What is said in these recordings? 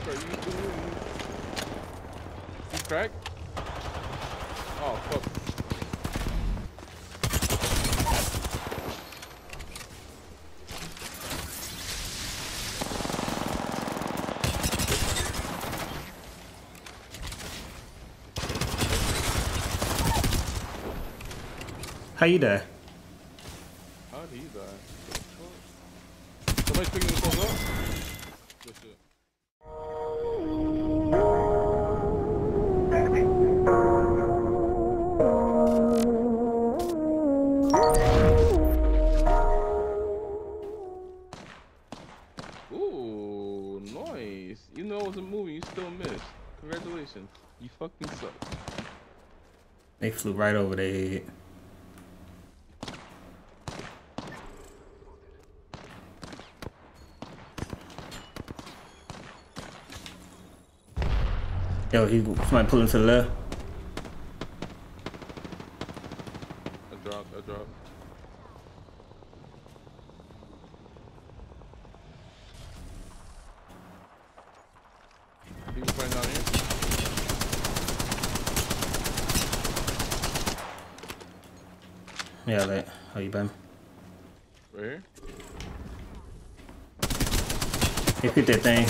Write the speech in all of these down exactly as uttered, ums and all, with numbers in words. fuck are you doing? You crack? Oh, fuck. Hey there. How did he die? Somebody's picking this one up? That's it. Ooh, nice. You know it was a movie, you still missed. Congratulations. You fucking suck. They flew right over their head. Yo, he might pull him to the left. I dropped, I dropped. People playing down here. Yeah, like, how you been? Right here? He picked that thing.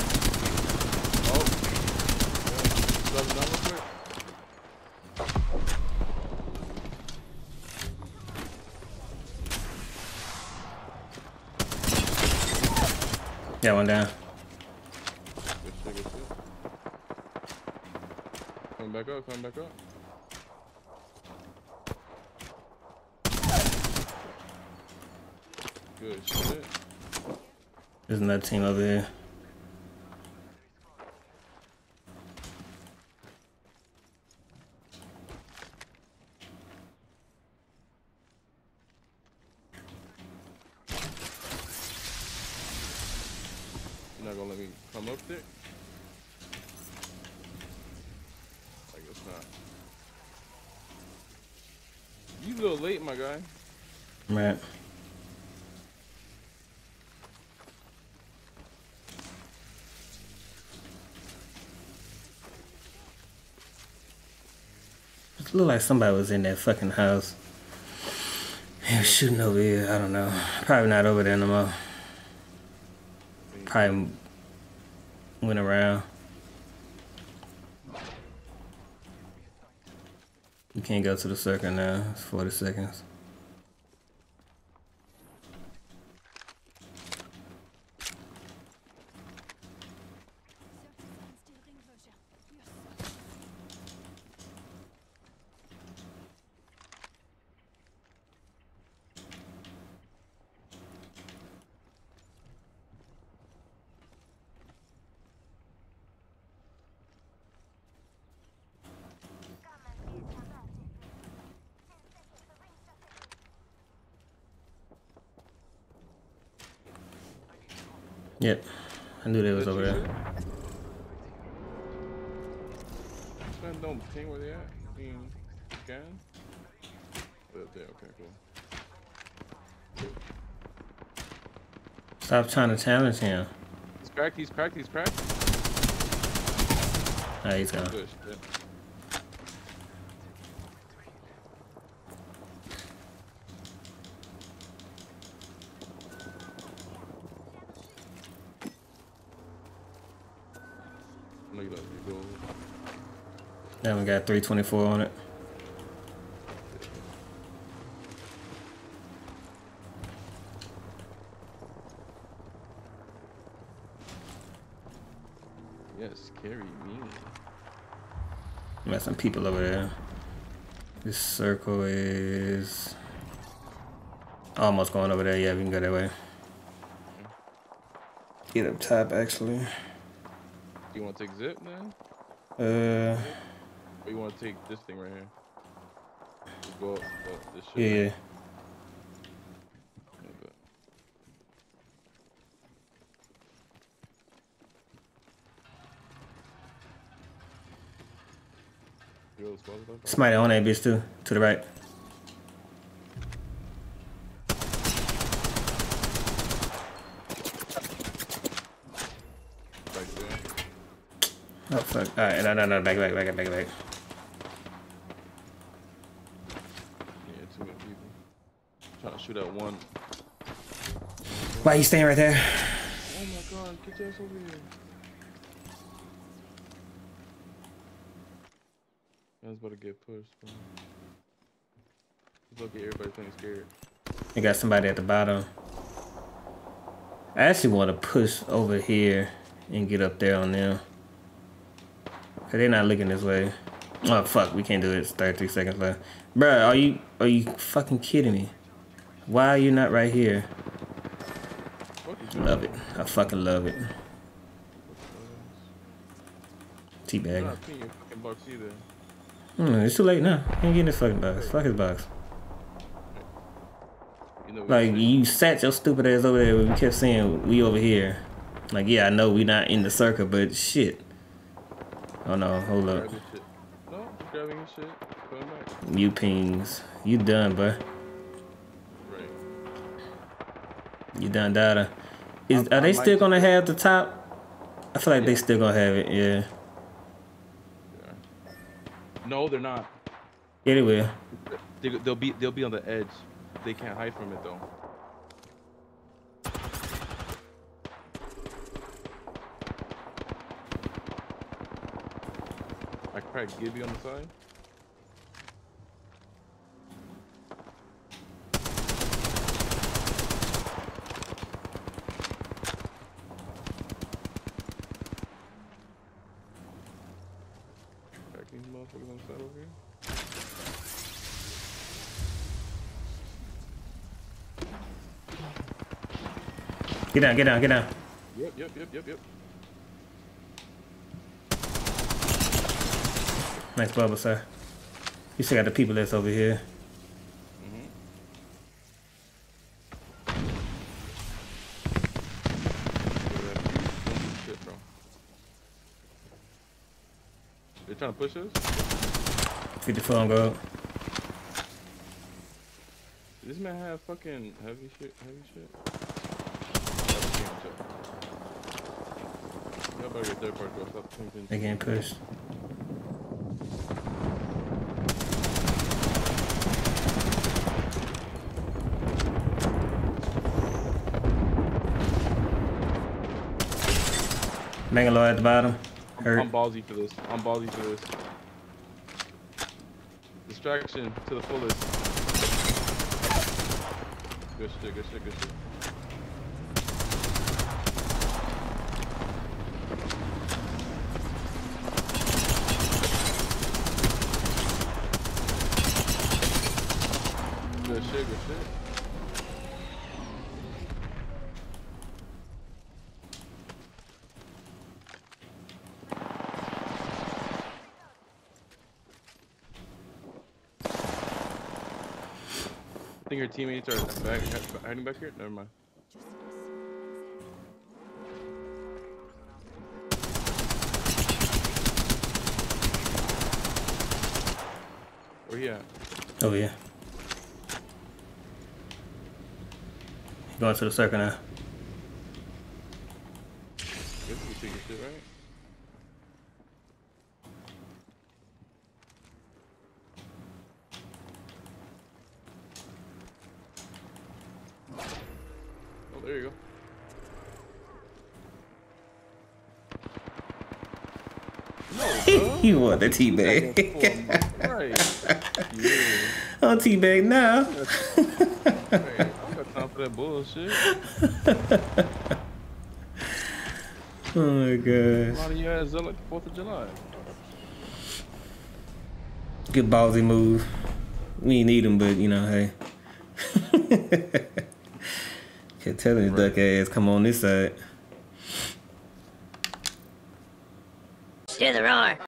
Yeah, one down. Good shit, good shit. Come back up, come back up. Good shit. There's another team over here. You're not gonna let me come up there? I guess not. You a little late, my guy. Man. It looked like somebody was in that fucking house. He was shooting over here. I don't know. Probably not over there no more. Probably went around. You can't go to the circle now. It's forty seconds. Yep, I knew they was over there. Don't ping where they at. Ping again. Okay, cool. Stop trying to challenge him. He's cracked. He's cracked. He's cracked. Ah, he's gone. Good, yeah. That one got three twenty-four on it. Yes, carry me. We got some people over there. This circle is almost going over there. Yeah, we can go that way. Get up top, actually. You want to take zip, man? Uh. Or you want to take this thing right here? Just go up, go up this shit. Yeah. Right. Somebody on that bitch too, to the right. Oh fuck. Alright, no, no, no, back, back, back, back, back. Yeah, too many people. I'm trying to shoot at one. Why are you staying right there? Oh my god, get your ass over here. I was about to get pushed. Bro. Look at everybody feeling scared. You got somebody at the bottom. I actually want to push over here and get up there on them. Cause they're not looking this way. Oh fuck, we can't do it. It's thirty-three seconds left. Bruh, are you are you fucking kidding me? Why are you not right here? Love it. I fucking love it. Teabag. Mm, it's too late now. You ain't getting this fucking box. Fuck his box. You know, like, you sat your stupid ass over there when we kept saying we over here. Like, yeah, I know we not in the circle, but shit. Oh no, hold up. No, grabbing your shit. Back. You pings. You done, bruh. Right. You done, Dada. Is, I, are they I still gonna have the top? I feel like yeah. they still gonna have it, yeah. No, they're not. Yeah, they will. They, they'll be they'll be on the edge. They can't hide from it though. I could probably Gibby on the side. Get down, get down, get down. Yep, yep, yep, yep, yep. Nice bubble, sir. You still got the people that's over here. Mm-hmm. They're trying to push us? Get the phone, bro. This man have fucking heavy shit, heavy shit. They getting pushed. Mangalore at the bottom. Hurt. I'm ballsy for this. I'm ballsy for this. Distraction to the fullest. Good shit, good shit, good shit. Good shit, good shit. I think your teammates are back, hiding back here? Never mind. Where he at? Oh yeah. Going to the circle now. This is the biggest shit, right? Oh, there you go. No, you want the teabag. Oh, teabag now. That bullshit. Oh my gosh. A lot of you guys are like the fourth of July. Good ballsy move. We ain't need him, but you know, hey. Can't tell his duck ass come on this side. Hear the roar.